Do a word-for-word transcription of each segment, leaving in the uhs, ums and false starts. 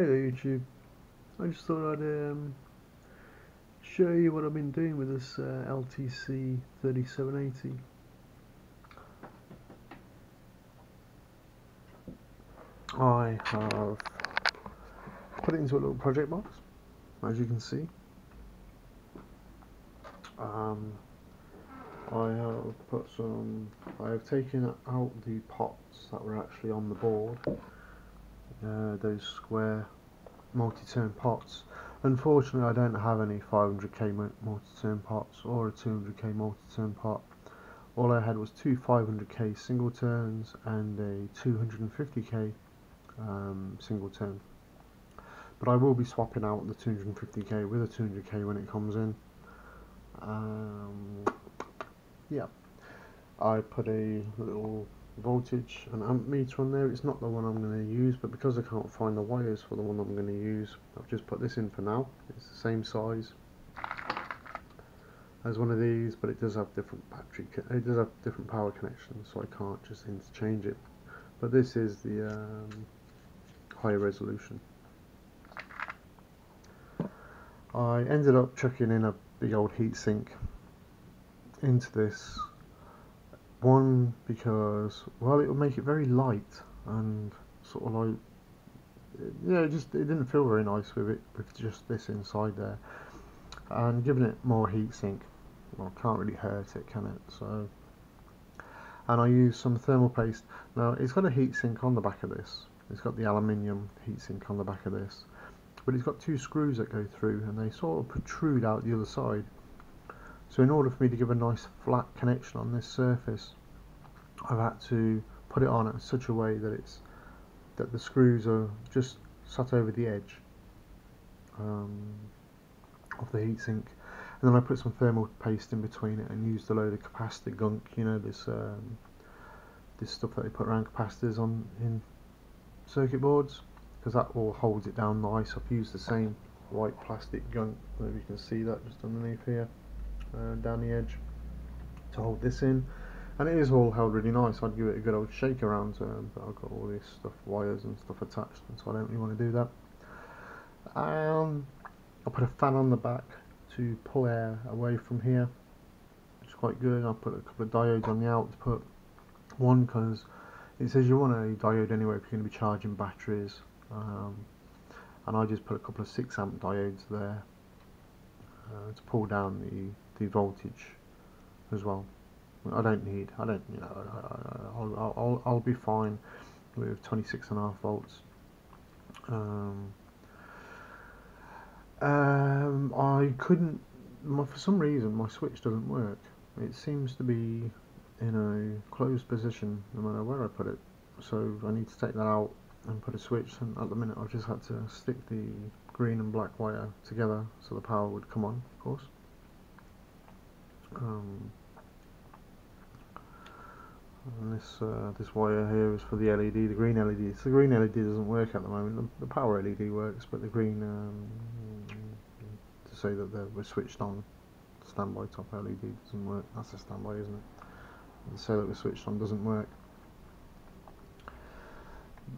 Hey there YouTube, I just thought I'd um, show you what I've been doing with this uh, L T C thirty-seven eighty. I have put it into a little project box, as you can see. Um, I have put some, I have taken out the pots that were actually on the board. Uh, those square multi-turn pots. Unfortunately, I don't have any five hundred K multi-turn pots or a two hundred K multi-turn pot. All I had was two five hundred K single turns and a two hundred fifty K um, single turn. But I will be swapping out the two hundred fifty K with a two hundred K when it comes in. Um, yeah, I put a little voltage and amp meter on there. It's not the one I'm going to use, but because I can't find the wires for the one I'm going to use, I've just put this in for now. It's the same size as one of these, but it does have different battery. It does have different power connections, so I can't just interchange it. But this is the um, higher resolution. I ended up chucking in a big old heatsink into this. One, because, well, it would make it very light and sort of like, yeah, it just it didn't feel very nice with it, with just this inside there. And giving it more heat sink, well, can't really hurt it, can it? So, and I used some thermal paste. Now, it's got a heat sink on the back of this. It's got the aluminium heat sink on the back of this. But it's got two screws that go through and they sort of protrude out the other side. So in order for me to give a nice flat connection on this surface, I've had to put it on in such a way that it's that the screws are just sat over the edge um, of the heatsink, and then I put some thermal paste in between it and used a load of capacitor gunk. You know, this um, this stuff that they put around capacitors on in circuit boards, because that all holds it down nice. I've used the same white plastic gunk. Maybe you can see that just underneath here. Uh, down the edge to hold this in, and it is all held really nice. I'd give it a good old shake around, um, but I've got all this stuff, wires and stuff attached, and so I don't really want to do that. Um, I put a fan on the back to pull air away from here, which is quite good. I put a couple of diodes on the output, one because it says you want a diode anyway if you're going to be charging batteries, um, and I just put a couple of six amp diodes there uh, to pull down the The voltage as well. I don't need. I don't. You know. I'll. I'll. I'll be fine with twenty-six and a half volts. Um. Um. I couldn't. My, for some reason, my switch doesn't work. It seems to be in a closed position no matter where I put it. So I need to take that out and put a switch. And at the minute, I've just had to stick the green and black wire together so the power would come on, of course. Um, and this uh, this wire here is for the L E D, the green L E D. So the green L E D doesn't work at the moment. The, the power L E D works, but the green, um, to say that they were switched on, standby top L E D doesn't work. That's a standby, isn't it? And to say that we're switched on doesn't work,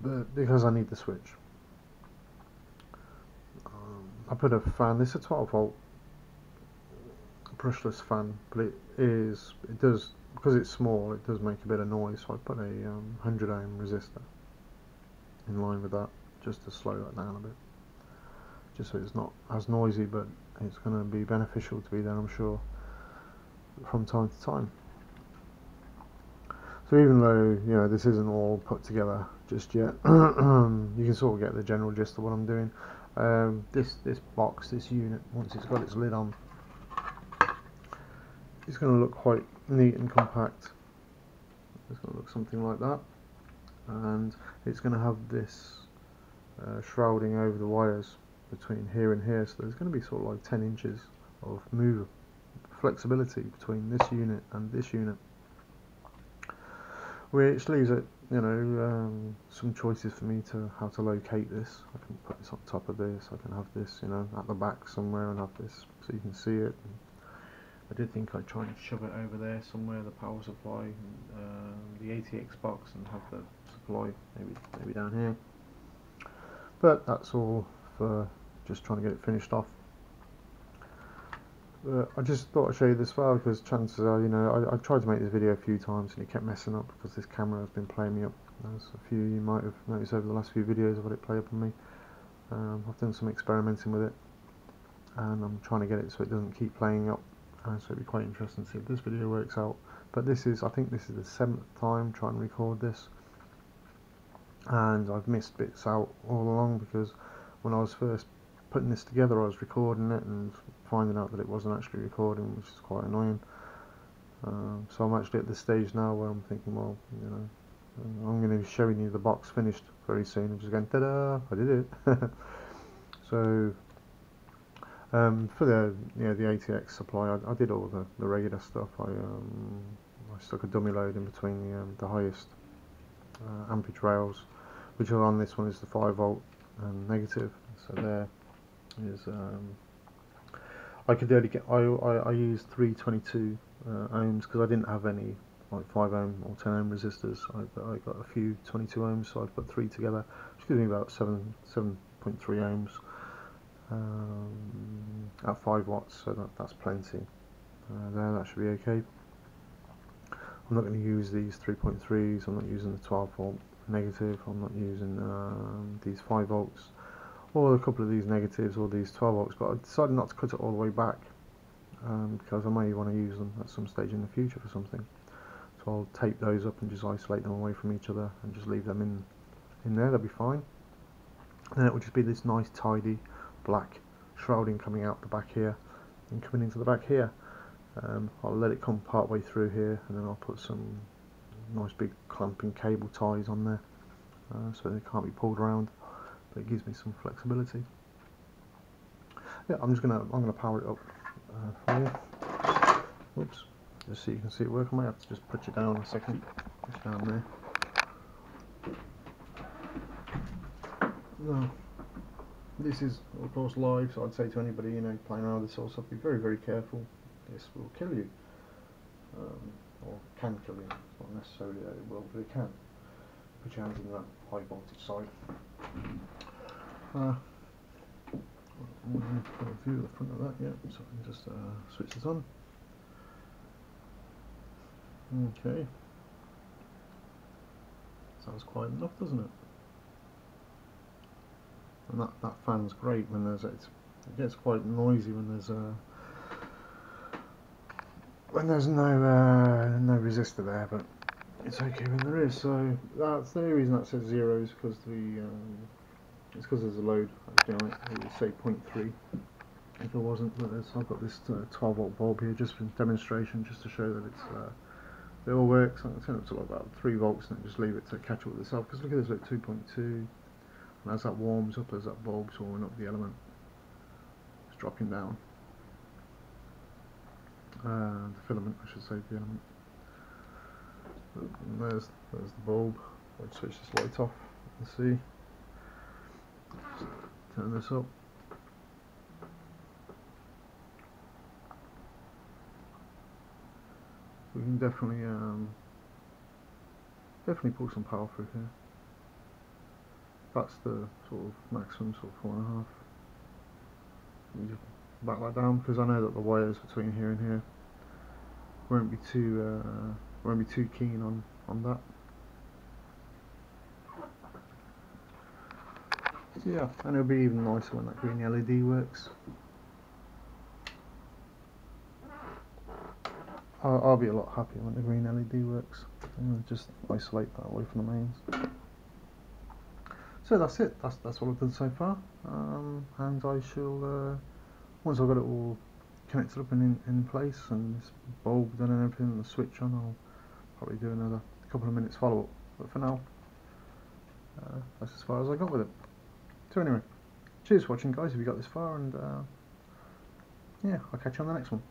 but because I need the switch. Um, I put a fan. This is a twelve volt. Brushless fan, but it is it does because it's small, it does make a bit of noise, so I put a um, one hundred ohm resistor in line with that just to slow that down a bit, just so it's not as noisy, but it's going to be beneficial to be there, I'm sure, from time to time. So even though, you know, this isn't all put together just yet, you can sort of get the general gist of what I'm doing. um, this this box, this unit, once it's got its lid on, it's going to look quite neat and compact. It's going to look something like that, and it's going to have this uh, shrouding over the wires between here and here, so there's going to be sort of like ten inches of move flexibility between this unit and this unit, which leaves it, you know, um, some choices for me to how to locate this. I can put this on top of this, I can have this, you know, at the back somewhere, and have this so you can see it. And I did think I'd try and shove it over there somewhere, the power supply, uh, the A T X box, and have the supply maybe maybe down here. but that's all for just trying to get it finished off. Uh, I just thought I'd show you this file because chances are, you know, I, I tried to make this video a few times and it kept messing up because this camera has been playing me up. As a few you might have noticed over the last few videos I've had it play up on me. Um, I've done some experimenting with it and I'm trying to get it so it doesn't keep playing up. Uh, so it'd be quite interesting to see if this video works out. But this is, I think this is the seventh time trying to record this, and I've missed bits out all along because when I was first putting this together I was recording it and finding out that it wasn't actually recording, which is quite annoying. Um, so I'm actually at this stage now where I'm thinking, well, you know, I'm going to be showing you the box finished very soon. I'm just going, ta-da, I did it. So um, for the you know, the A T X supply, I, I did all the, the regular stuff. I um, I stuck a dummy load in between the um, the highest uh, ampage rails, which are on this one is the five volt and negative. So there is. Um, I could only get. I I, I used three twenty-two uh, ohms because I didn't have any like five ohm or ten ohm resistors. I, I got a few twenty-two ohms, so I put three together, which gives me about seven point three ohms um, at five watts, so that, that's plenty. Uh, there, that should be okay. I'm not going to use these three point threes, I'm not using the twelve volt negative, I'm not using um, these five volts, or a couple of these negatives or these twelve volts, but I decided not to cut it all the way back um, because I may want to use them at some stage in the future for something. So I'll tape those up and just isolate them away from each other and just leave them in in there. They'll be fine. And it will just be this nice tidy black shrouding coming out the back here and coming into the back here. Um, I'll let it come part way through here, and then I'll put some nice big clamping cable ties on there uh, so they can't be pulled around, but it gives me some flexibility. Yeah, I'm just gonna I'm gonna power it up uh, here. Oops. Just so you can see it work. I might have to just put you down a second. Just down there. No. This is, of course, live, so I'd say to anybody, you know, playing around with this sort of stuff, be very, very careful. This will kill you. Um, or can kill you. It's not necessarily that it will, but it can. Put your hands on that high voltage side. Uh, I've got a view of the front of that, yeah, so I can just uh, switch this on. Okay, sounds quite enough, doesn't it? And that, that fan's great when there's, it's, it gets quite noisy when there's uh, when there's no uh, no resistor there, but it's okay when there is. So that's the only reason that says zero, is because the um, it's because there's a load down it. It would say point three if it wasn't. But there's, I've got this uh, twelve volt bulb here just for demonstration, just to show that it's. Uh, It all works. I'm going to turn it up to like about three volts and just leave it to catch up with itself, because look at this, look, two point two, and as that warms up, as that bulb's warming up the element, it's dropping down. Uh, the filament, I should say, the element. And there's, there's the bulb. I'll switch this light off and see. Just turn this up. We can definitely, um, definitely pull some power through here. That's the sort of maximum, sort of four and a half. You just back that down, because I know that the wires between here and here won't be too, uh, won't be too keen on on that. So yeah, and it'll be even nicer when that green L E D works. I'll be a lot happier when the green L E D works. I'm going to just isolate that away from the mains. So that's it. That's that's what I've done so far. Um, and I shall, uh, once I've got it all connected up and in, in place, and this bulb done and everything, and the switch on, I'll probably do another couple of minutes follow up. But for now, uh, that's as far as I got with it. So anyway, cheers for watching, guys, if you got this far, and uh, yeah, I'll catch you on the next one.